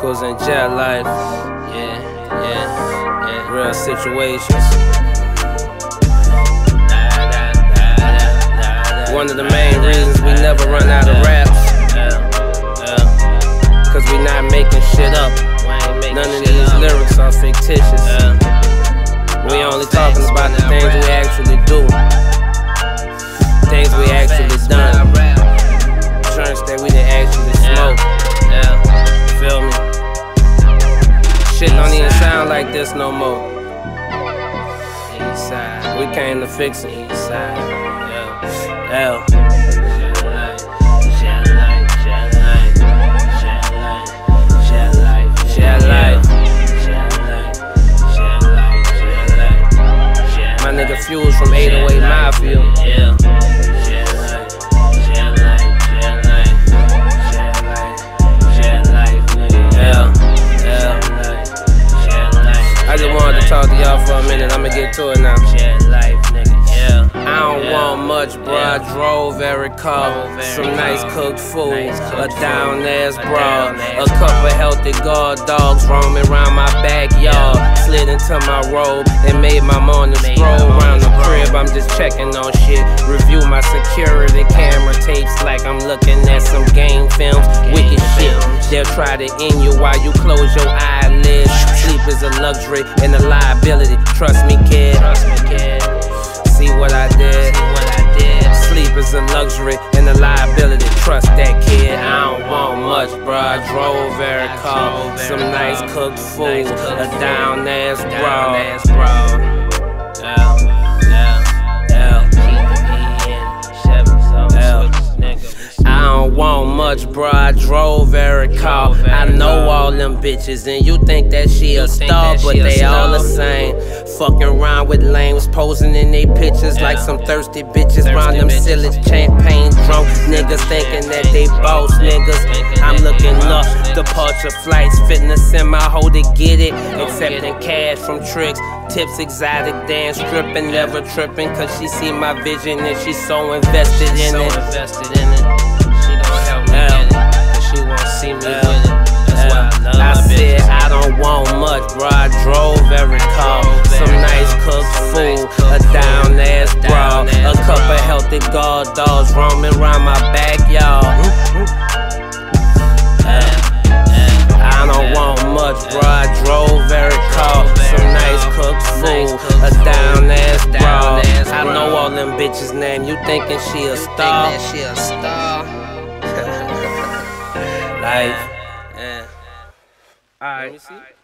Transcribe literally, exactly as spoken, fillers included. chemicals and jail life. Yeah, yeah, yeah. Real situations. One of the main reasons we never run out of raps, cause we not making shit up. None of these lyrics are fictitious. We only talking about the things we actually do, things we actually done, insurance that we didn't actually smoke. Feel me? Shit don't even sound like this no more. We came to fix it. L. My nigga Fuse from eight oh eight Mafia. Yeah. I just wanted to talk to y'all for a minute. I'ma get to it now. I don't want much, bro. I drove very cold. Some nice cooked food, a down ass broad, a couple healthy guard dogs roaming around my backyard. Slid into my robe and made my morning stroll around the crib. I'm just checking on shit, review my security camera tapes like I'm looking at some game films. Wicked shit, they'll try to end you while you close your eyelids. Sleep is a luxury and a liability, trust me kid. See what I did. Sleep is a luxury and a liability, trust that kid. I don't want much, bro. I drove very cold. Some nice cooked food, a down ass bro. I don't want much, bro. I drove very cold. I know all them bitches, and you think that she a star, but they all the same. Fucking around with lames, posing in they pictures like some thirsty bitches. Round them silly champagne drunk niggas, thinking that they boss niggas. I'm looking up, departure flights, fitness in my hoe to get it. Accepting cash from tricks, tips, exotic dance, stripping, never tripping, cause she see my vision and she's so invested in it. See me L, with it. That's L, why I love I said bitches. I don't want much, bro. I drove every car. Some nice cooked food, a down ass bra, a couple healthy guard dogs roaming around my backyard. I don't want much, bro. I drove very cold. Some nice cooked food, a down ass bra. I know all them bitches' name. You thinking she a star? She a star. Life. Yeah. Yeah. All right. Let me see.